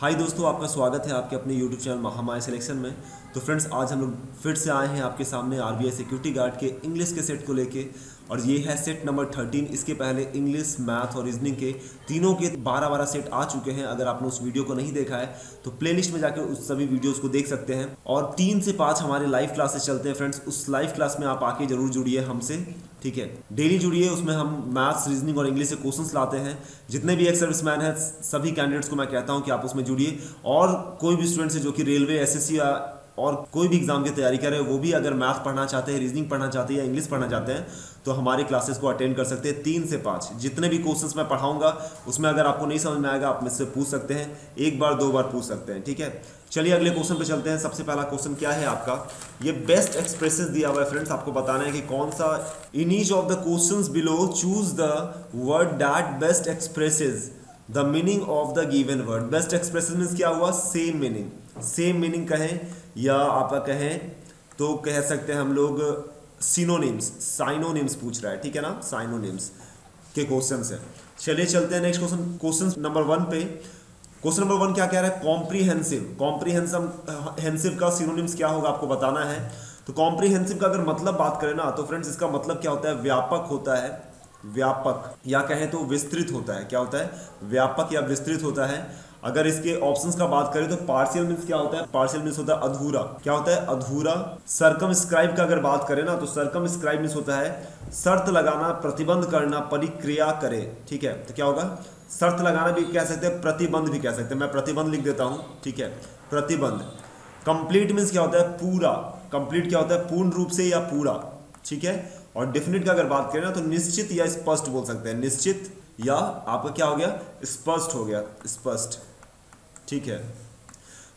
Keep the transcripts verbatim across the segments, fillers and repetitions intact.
हाय दोस्तों, आपका स्वागत है आपके अपने यूट्यूब चैनल महामाया सिलेक्शन में। तो फ्रेंड्स, आज हम लोग फिर से आए हैं आपके सामने आरबीआई सिक्योरिटी गार्ड के इंग्लिश के सेट को लेके, और ये है सेट नंबर थर्टीन। इसके पहले इंग्लिश, मैथ और रीजनिंग के तीनों के बारह बारह सेट आ चुके हैं। अगर आपने उस वीडियो को नहीं देखा है तो प्लेलिस्ट में जाकर उस सभी वीडियोज़ को देख सकते हैं। और तीन से पाँच हमारे लाइव क्लासेस चलते हैं फ्रेंड्स, उस लाइव क्लास में आप आके जरूर जुड़िए हमसे, ठीक है। डेली जुड़िए, उसमें हम मैथ्स, रीजनिंग और इंग्लिश से क्वेश्चंस लाते हैं। जितने भी एक सर्विसमैन हैं, सभी कैंडिडेट्स को मैं कहता हूं कि आप उसमें जुड़िए। और कोई भी स्टूडेंट्स है जो कि रेलवे, एसएससी या और कोई भी एग्जाम की तैयारी कर रहे हो, वो भी अगर मैथ पढ़ना चाहते हैं, रीजनिंग पढ़ना चाहते हैं या इंग्लिश पढ़ना चाहते हैं तो हमारे क्लासेस को अटेंड कर सकते हैं। तीन से पाँच जितने भी क्वेश्चंस मैं पढ़ाऊंगा उसमें अगर आपको नहीं समझ में आएगा आप मुझसे पूछ सकते हैं, एक बार दो बार पूछ सकते हैं, ठीक है। चलिए अगले क्वेश्चन पे चलते हैं। सबसे पहला क्वेश्चन क्या है आपका, ये बेस्ट एक्सप्रेसेस दिया हुआ है फ्रेंड्स। आपको बताना है कि कौन सा in each of the questions below choose the word that best expresses the meaning of the given word. Best expresses means क्या हुआ, सेम मीनिंग, सेम मीनिंग कहें या आपका कहें तो कह सकते हैं हम लोग सिनोनिम्स, साइनोनिम्स पूछ रहा है, ठीक है ना। साइनोनिम्स के क्वेश्चन है। चलिए चलते हैं next question, question number one पे। क्वेश्चन नंबर वन क्या कह रहा है, कॉम्प्रीहेंसिव। कॉम्प्रीहेंसिव का सिनोनिम्स क्या होगा आपको बताना है। तो कॉम्प्रीहेंसिव का अगर मतलब बात करें ना तो फ्रेंड्स इसका मतलब क्या होता है, व्यापक होता है, व्यापक या कहें तो विस्तृत होता है। क्या होता है, व्यापक या विस्तृत होता है। अगर इसके ऑप्शंस का बात करें तो पार्शियल मीन्स क्या होता है, पार्शियल मीन्स होता है अधूरा। क्या होता है, अधूरा। सर्कमस्क्राइब का अगर बात करें ना तो सर्कमस्क्राइब मीन्स होता है शर्त लगाना, प्रतिबंध करना, परिक्रिया करे, ठीक है। तो क्या होगा, शर्त लगाना भी कह सकते हैं, प्रतिबंध भी कह सकते हैं। मैं प्रतिबंध लिख देता हूँ, ठीक है, प्रतिबंध। कंप्लीट मीन्स क्या होता है, पूरा। कंप्लीट क्या होता है, पूर्ण रूप से या पूरा, ठीक है। और डेफिनेट का अगर बात करें ना तो निश्चित या स्पष्ट बोल सकते हैं, निश्चित या आपका क्या हो गया, स्पष्ट हो गया, स्पष्ट, ठीक है।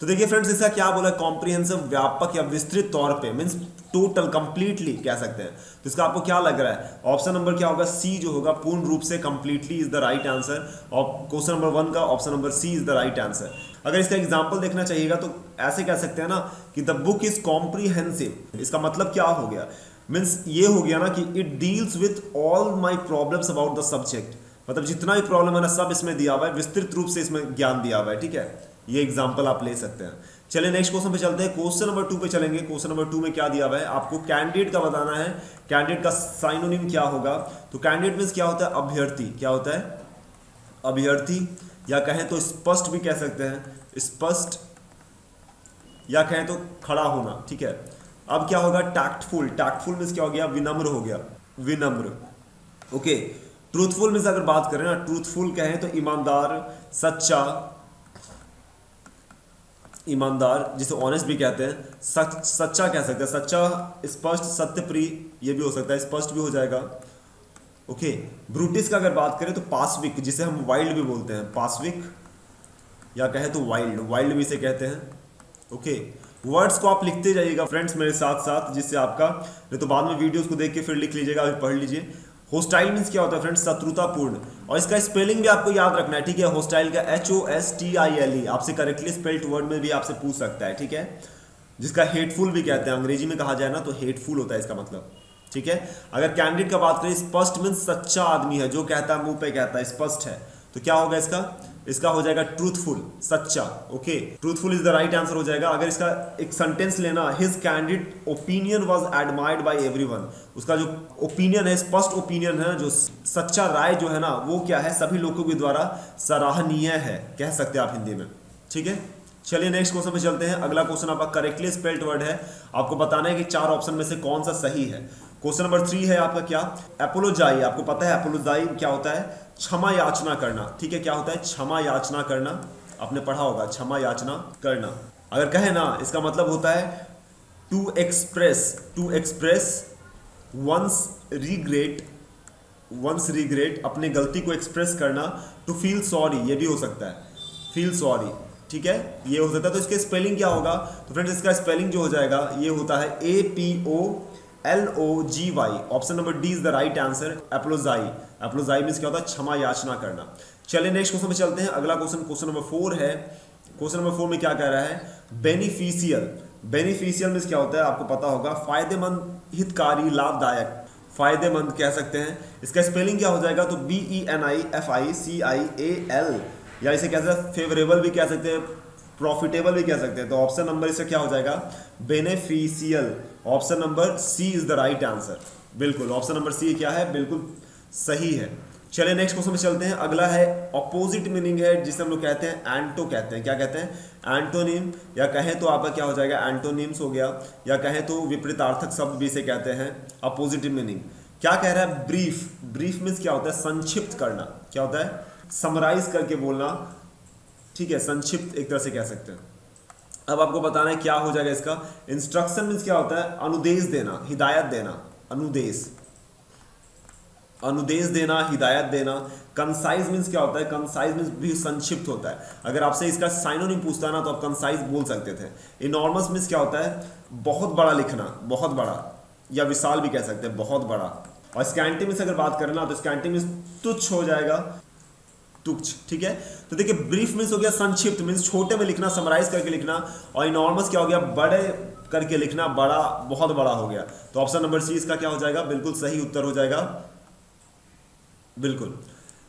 तो देखिए फ्रेंड्स, इसका क्या बोला, कॉम्प्रिहेंसिव, व्यापक या विस्तृत तौर पे, मीन्स टोटल, कंप्लीटली कह सकते हैं। तो इसका आपको क्या लग रहा है, ऑप्शन नंबर क्या होगा, सी जो होगा, पूर्ण रूप से, completely is the right answer. और क्वेश्चन नंबर वन का option number C is the right answer. अगर इसका एग्जाम्पल देखना चाहिएगा तो ऐसे कह सकते हैं ना कि द बुक इज कॉम्प्रिहेंसिव। इसका मतलब क्या हो गया, मीन्स ये हो गया ना कि it deals with all my problems about the subject. मतलब जितना भी प्रॉब्लम है ना सब इसमें दिया हुआ है, विस्तृत रूप से इसमें ज्ञान दिया हुआ है, ठीक है। ये एग्जांपल आप ले सकते हैं। चलिए नेक्स्ट क्वेश्चन पे चलते हैं, क्वेश्चन नंबर टू पे चलेंगे। क्वेश्चन नंबर टू में क्या दिया हुआ है, आपको कैंडिडेट का बताना है। कैंडिडेट का साइनोनिम क्या होगा, तो कैंडिडेट मीन्स क्या होता है, अभ्यर्थी। क्या होता है, अभ्यर्थी या कहें तो स्पष्ट भी कह सकते हैं, स्पष्ट या कहें तो खड़ा होना, ठीक है। अब क्या होगा, टैक्टफुल। टैक्टफुल मीन्स क्या हो गया, विनम्र हो गया, विनम्र, ओके। ट्रूथफुल मीन्स अगर बात करें ना, ट्रूथफुल कहें तो ईमानदार, सच्चा, ईमानदार जिसे ऑनेस्ट भी कहते हैं, सच, सच्चा कह सकते हैं, सच्चा, स्पष्ट, सत्यप्रिय, ये भी हो सकता है, स्पष्ट भी हो जाएगा, ओके। ब्रूटिश का अगर बात करें तो पाश्विक, जिसे हम वाइल्ड भी बोलते हैं, पाश्विक या कहें तो वाइल्ड, वाइल्ड भी इसे कहते हैं, ओके। वर्ड्स को आप लिखते जाइएगा फ्रेंड्स मेरे साथ साथ, जिससे आपका, नहीं तो बाद में वीडियोज़ को देख के फिर लिख लीजिएगा, अभी पढ़ लीजिए। होस्टाइल मीन्स क्या होता है फ्रेंड्स, शत्रुतापूर्ण। और इसका स्पेलिंग भी आपको याद रखना है, ठीक है। होस्टाइल का H O S T I L E आपसे करेक्टली स्पेल्ड वर्ड में भी आपसे पूछ सकता है, ठीक है। जिसका हेटफुल भी कहते हैं, अंग्रेजी में कहा जाए ना तो हेटफुल होता है इसका मतलब, ठीक है। अगर कैंडिडेट का बात करें, स्पष्ट मीन्स सच्चा आदमी है, जो कहता है मुंह पे कहता है, स्पष्ट है। तो क्या होगा इसका, इसका हो जाएगा ट्रूथफुल, सच्चा, okay. Truthful is the right answer हो जाएगा। अगर इसका एक सेंटेंस लेना, his candidate opinion was admired by everyone. उसका जो ओपिनियन है, स्पष्ट ओपिनियन है, जो सच्चा राय जो है ना वो क्या है, सभी लोगों के द्वारा सराहनीय है, कह सकते हैं आप हिंदी में, ठीक है। चलिए नेक्स्ट क्वेश्चन पे चलते हैं। अगला क्वेश्चन आपका करेक्टली स्पेल्ड वर्ड है, आपको बताना है कि चार ऑप्शन में से कौन सा सही है। क्वेश्चन नंबर थ्री है आपका क्या, एपोलोजाई। आपको पता है एपोलोजाई क्या होता है, क्षमा याचना करना, ठीक है। क्या होता है, क्षमा याचना करना, आपने पढ़ा होगा, क्षमा याचना करना। अगर कहे ना, इसका मतलब होता है to express, to express one's regret, one's regret, अपने गलती को एक्सप्रेस करना। टू फील सॉरी, ये भी हो सकता है, फील सॉरी, ठीक है, ये हो सकता है। तो इसके स्पेलिंग क्या होगा, तो फ्रेंड्स इसका स्पेलिंग जो हो जाएगा ये होता है A P O L O G Y. Option number D is the right answer, apologise. Apologise means क्या होता है, क्षमा याचना करना। चलिए नेक्स्ट क्वेश्चन में चलते हैं। अगला क्वेश्चन क्वेश्चन नंबर फोर है। क्वेश्चन नंबर फोर में क्या कह रहा है, बेनिफिशियल। बेनिफिशियल मीन्स क्या होता है, आपको पता होगा, फायदेमंद, हितकारी, लाभदायक, फायदेमंद कह सकते हैं। इसका स्पेलिंग क्या हो जाएगा, तो B E N I F I C I A L या इसे कैसे फेवरेबल भी कह सकते हैं, प्रॉफिटेबल भी कह सकते हैं। तो ऑप्शन नंबर इसका क्या हो जाएगा, beneficial. Option number C is the right answer. बिल्कुल ऑप्शन नंबर सी क्या है, बिल्कुल सही है। चलिए नेक्स्ट क्वेश्चन में चलते हैं। अगला है अपोजिट मीनिंग है, जिसे हम लोग कहते हैं एंटो कहते हैं। क्या कहते हैं, एंटोनिम। या कहें तो आपका क्या हो जाएगा, एंटोनिम्स हो गया, या कहें तो विपरीतार्थक शब्द भी इसे कहते हैं। अपोजिट मीनिंग क्या कह रहा है, ब्रीफ। ब्रीफ मीन्स क्या होता है, संक्षिप्त करना। क्या होता है, समराइज करके बोलना, ठीक है, संक्षिप्त एक तरह से कह सकते हैं। अब आपको बताना है क्या हो जाएगा इसका। इंस्ट्रक्शन मीन्स क्या होता है, अनुदेश देना, हिदायत देना, अनुदेश अनुदेश देना, हिदायत देना। कंसाइज मीन्स क्या होता है, कंसाइज मीन्स भी संक्षिप्त होता है। अगर आपसे इसका साइनोनिम पूछता ना तो आप कंसाइज बोल सकते थे। इनॉर्मस मीन्स क्या होता है, बहुत बड़ा लिखना, बहुत बड़ा, या विशाल भी कह सकते हैं, बहुत बड़ा। और स्कैंटी मीन्स अगर बात करें ना तो स्कैंटी मीन्स तुच्छ हो जाएगा, तुच्छ, ठीक है। तो देखिए ब्रीफ मीन्स हो गया संक्षिप्त, मीन्स छोटे में लिखना, समराइज करके लिखना। और इनॉर्मस क्या हो गया, बड़े करके लिखना, बड़ा, बहुत बड़ा हो गया। तो ऑप्शन नंबर सी इसका क्या हो जाएगा, बिल्कुल सही उत्तर हो जाएगा। बिल्कुल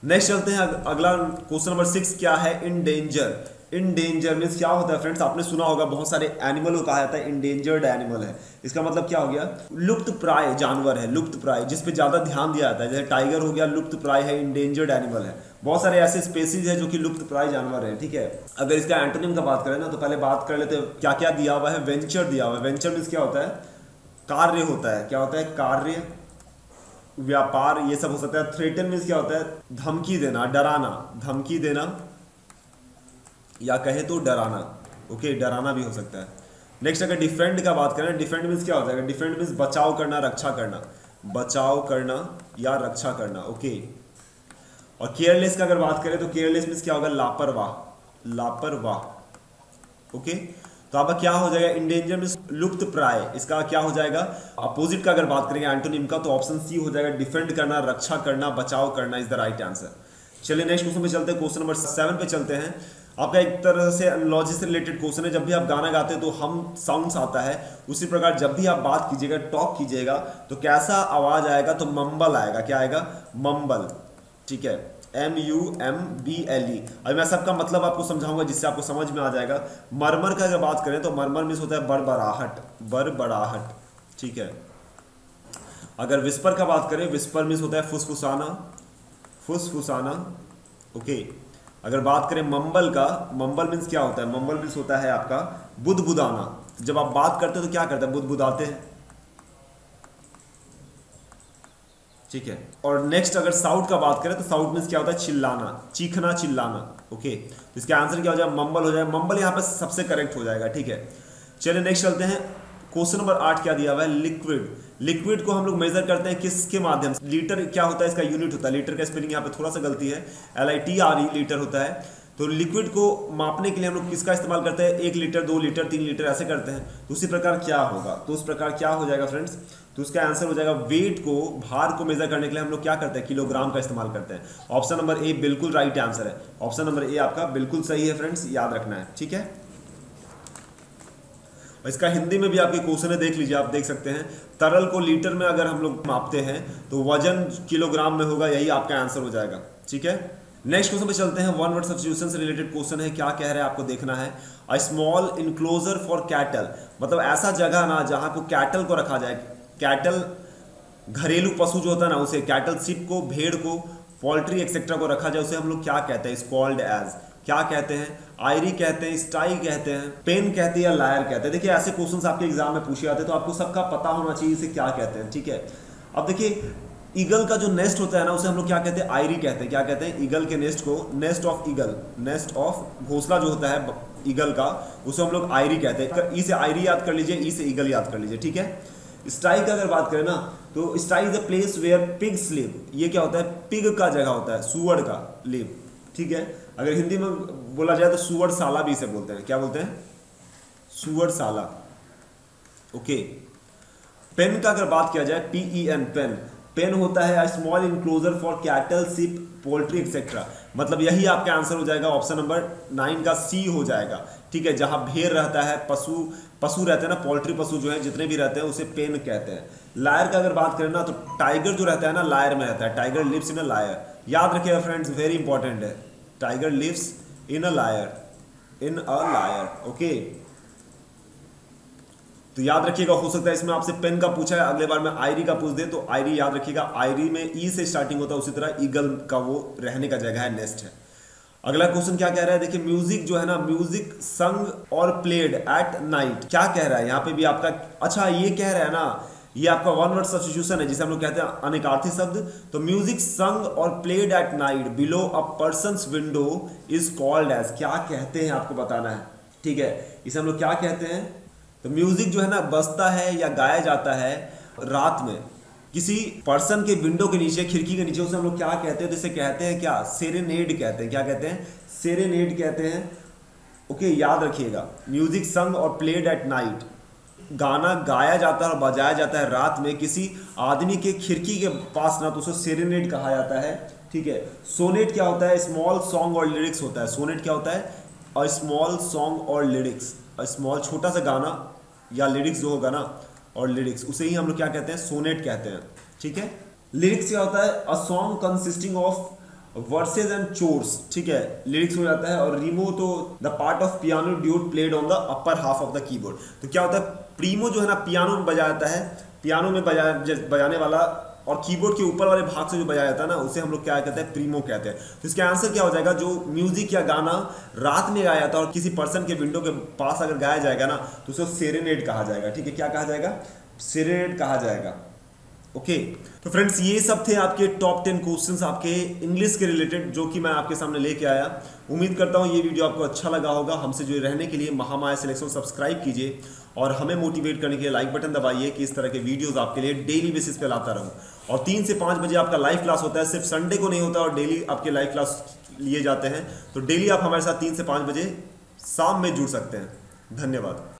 नेक्स्ट चलते हैं। अगला क्वेश्चन नंबर सिक्स क्या है, इंडेंजर। इंडेंजर मीन्स क्या होता है फ्रेंड्स, आपने सुना होगा बहुत सारे एनिमल को कहा जाता है इंडेंजर्ड एनिमल है। इसका मतलब क्या हो गया, लुप्त प्राय जानवर है, लुप्त प्राय, जिस पे ज़्यादा ध्यान दिया जाता है। जैसे टाइगर हो गया लुप्त प्राय है, इंडेंजर्ड एनिमल है। बहुत सारे ऐसे स्पेसीज है जो कि लुप्त प्राय जानवर है, ठीक है। अगर इसका एंटोनिम का बात करें ना तो पहले बात कर लेते हैं क्या क्या दिया हुआ है। वेंचर दिया हुआ है, वेंचर मीन्स क्या होता है, कार्य होता है। क्या होता है, कार्य, व्यापार, ये सब हो सकता है। थ्रेटन मीन्स क्या होता है, धमकी देना, डराना, धमकी देना, या कहे तो डराना, ओके, डराना भी हो सकता है। नेक्स्ट अगर डिफेंड का बात करें, डिफेंड मीन्स क्या हो जाएगा, डिफेंड मीन्स बचाव करना, रक्षा करना, बचाव करना या रक्षा करना, ओके। और केयरलेस का अगर बात करें तो केयरलेस मीन्स क्या होगा, लापरवाह, लापरवाह, ओके। तो आपका क्या हो जाएगा, इंडेंजर मीन्स लुप्त प्राय, इसका क्या हो जाएगा। अपोजिट का अगर बात करेंगे एंटोनिम का तो ऑप्शन सी हो जाएगा, डिफेंड करना, रक्षा करना, बचाव करना इज द राइट आंसर। चलिए नेक्स्ट क्वेश्चन पे चलते हैं, क्वेश्चन नंबर सेवन पे चलते हैं। आपका एक तरह से एनालॉजी से रिलेटेड क्वेश्चन है। जब भी आप गाना गाते हैं तो हम साउंड्स आता है, उसी प्रकार जब भी आप बात कीजिएगा, टॉक कीजिएगा तो कैसा आवाज आएगा, तो मम्बल आएगा। क्या आएगा, मम्बल, ठीक है, M U M B L E. अब मैं सबका मतलब आपको समझाऊंगा जिससे आपको समझ में आ जाएगा। मरमर का अगर बात करें तो मरमर मीन्स होता है बड़बड़ाहट, बड़बड़ाहट, ठीक है। अगर विस्पर का बात करें, विस्पर मीन्स होता है फुसफुसाना, फुसफुसाना, ओके। अगर बात करें मम्बल का, मम्बल मीन्स क्या होता है, मम्बल मीन्स होता है आपका बुदबुदाना। जब आप बात करते हो तो क्या करते हैं, बुदबुदाते हैं, ठीक है। और नेक्स्ट अगर साउट का बात करें तो साउट मीन्स क्या होता है, चिल्लाना, चीखना, चिल्लाना, ओके। तो इसका आंसर क्या हो जाएगा, मम्बल हो जाएगा। मम्बल यहाँ पे सबसे करेक्ट हो जाएगा, ठीक है। चलिए नेक्स्ट चलते हैं, क्वेश्चन नंबर आठ क्या दिया हुआ है, लिक्विड। लिक्विड को हम लोग मेजर करते हैं किसके माध्यम से, लीटर क्या होता है इसका यूनिट होता है। लीटर का स्पेलिंग यहाँ पे थोड़ा सा गलती है, L I T R E litre होता है। तो लिक्विड को मापने के लिए हम लोग किसका इस्तेमाल करते हैं, एक लीटर, दो लीटर, तीन लीटर ऐसे करते हैं। तो उसी प्रकार क्या होगा, तो उस प्रकार क्या हो जाएगा फ्रेंड्स, तो उसका आंसर हो जाएगा, वेट को, भार को मेजर करने के लिए हम लोग क्या करते हैं, किलोग्राम का इस्तेमाल करते हैं। ऑप्शन नंबर ए बिल्कुल राइट आंसर है। ऑप्शन नंबर ए आपका बिल्कुल सही है फ्रेंड्स, याद रखना है, ठीक है। इसका हिंदी में भी आपके क्वेश्चन है, देख लीजिए, आप देख सकते हैं। तरल को लीटर में अगर हम लोग मापते हैं तो वजन किलोग्राम में होगा, यही आपका आंसर हो जाएगा, ठीक है। नेक्स्ट क्वेश्चन पे चलते हैं, वन वर्ड सब्स्टिट्यूशन से रिलेटेड क्वेश्चन है। क्या कह रहा है आपको देखना है, a small enclosure for cattle, मतलब ऐसा जगह ना जहाँ को कैटल को रखा जाए। कैटल घरेलू पशु जो होता है ना, उसे कैटल, शिप को, भेड़ को, पोल्ट्री एक्सेट्रा को रखा जाए, उसे हम लोग क्या कहते हैं, इज कॉल्ड एज, क्या कहते हैं, आयरी कहते हैं, स्टाई कहते हैं, पेन कहते हैं या लायर कहते हैं। देखिए ऐसे क्वेश्चन आपके एग्जाम में पूछे जाते हैं तो आपको सबका पता होना चाहिए इसे क्या कहते हैं, ठीक है। अब देखिए ईगल का जो नेस्ट होता है ना उसे हम लोग क्या कहते हैं, आयरी कहते हैं। क्या कहते हैं, ईगल के नेस्ट को, nest of eagle, nest of घोंसला जो होता है ईगल का, उसे हम लोग आयरी कहते हैं। ई से आयरी याद कर लीजिए, ई से ईगल याद कर लीजिए, ठीक है। स्टाई का अगर बात करें ना तो sty is a place where pig live, ये क्या होता है, पिग का जगह होता है, सुअर का लिव, ठीक है। अगर हिंदी में बोला जाए तो सुअरशाला भी इसे बोलते हैं। क्या बोलते हैं, सुअरशाला, ओके। पेन का अगर बात किया जाए, P E N, pen, pen होता है small enclosure for cattle, sheep, poultry etcetera, मतलब यही आपका आंसर हो जाएगा। ऑप्शन नंबर नाइन का सी हो जाएगा, ठीक है। जहाँ भेड़ रहता है, पशु पशु रहते हैं ना, पोल्ट्री पशु जो है जितने भी रहते हैं उसे पेन कहते हैं। लायर का अगर बात करें ना तो टाइगर जो रहता है ना लायर में रहता है, tiger lives in a lair, याद रखिएगा फ्रेंड्स, वेरी इंपॉर्टेंट है, tiger lives in a lair, in a lair. Okay, तो याद रखिएगा, हो सकता है इसमें आपसे पेन का पूछा है, अगले बार में आयरी का पूछ दे, तो आयरी याद रखिएगा, आयरी में ई से स्टार्टिंग होता है, उसी तरह ईगल का वो रहने का जगह है, नेस्ट है। अगला क्वेश्चन क्या कह रहा है, देखिए म्यूजिक जो है ना, म्यूजिक संग और प्लेड एट नाइट, क्या कह रहा है यहाँ पे भी आपका। अच्छा ये कह रहा है ना, ये आपका वन वर्ड सब्स्टिट्यूशन है, जिसे हम लोग कहते हैं अनेकार्थी शब्द। तो म्यूजिक संग और played at night below a person's window is called as, क्या कहते हैं आपको बताना है, ठीक है, इसे हम लोग क्या कहते हैं। तो म्यूजिक जो है ना बजता है या गाया जाता है रात में किसी पर्सन के विंडो के नीचे, खिड़की के नीचे, उसे हम लोग क्या कहते हैं, तो इसे कहते हैं क्या, सेरेनेड कहते हैं। क्या कहते हैं, सेरेनेड कहते हैं। ओके याद रखिएगा, म्यूजिक संग और प्लेड एट नाइट, गाना गाया जाता है और बजाया जाता है रात में किसी आदमी के खिड़की के पास ना, तो उसे सेरेनेड कहा जाता है, ठीक है। सोनेट क्या होता है, स्मॉल सॉन्ग और लिरिक्स होता है। सोनेट क्या होता है, और स्मॉल सॉन्ग और लिरिक्स, स्मॉल छोटा सा गाना या लिरिक्स जो होगा ना, और लिरिक्स, उसे ही हम लोग क्या कहते हैं, सोनेट कहते हैं, ठीक है। लिरिक्स क्या होता है, a song consisting of verses and chorus, ठीक है, लिरिक्स हो जाता है। और रिमो तो the part of piano duet played on the upper half of the keyboard, तो क्या होता है, प्रीमो जो है ना पियानो में बजाया जाता है, पियानो में बजा बजाने वाला और कीबोर्ड के ऊपर वाले भाग से जो बजाया जाता है ना, उसे हम लोग क्या कहते हैं, प्रीमो कहते हैं। तो इसका आंसर क्या हो जाएगा, जो म्यूजिक या गाना रात में गाया जाता है और किसी पर्सन के विंडो के पास अगर गाया जाएगा ना, तो उसे सेरेनेड कहा जाएगा, ठीक है। क्या कहा जाएगा, सेरेनेड कहा जाएगा। ओके तो फ्रेंड्स ये सब थे आपके टॉप टेन क्वेश्चंस आपके इंग्लिश के रिलेटेड, जो कि मैं आपके सामने लेके आया। उम्मीद करता हूँ ये वीडियो आपको अच्छा लगा होगा। हमसे जुड़े रहने के लिए महामाया सिलेक्शन सब्सक्राइब कीजिए और हमें मोटिवेट करने के लिए लाइक बटन दबाइए कि इस तरह के वीडियोस आपके लिए डेली बेसिस पे लाता रहूँ। और तीन से पाँच बजे आपका लाइव क्लास होता है, सिर्फ संडे को नहीं होता, और डेली आपके लाइव क्लास लिए जाते हैं। तो डेली आप हमारे साथ तीन से पाँच बजे शाम में जुड़ सकते हैं। धन्यवाद।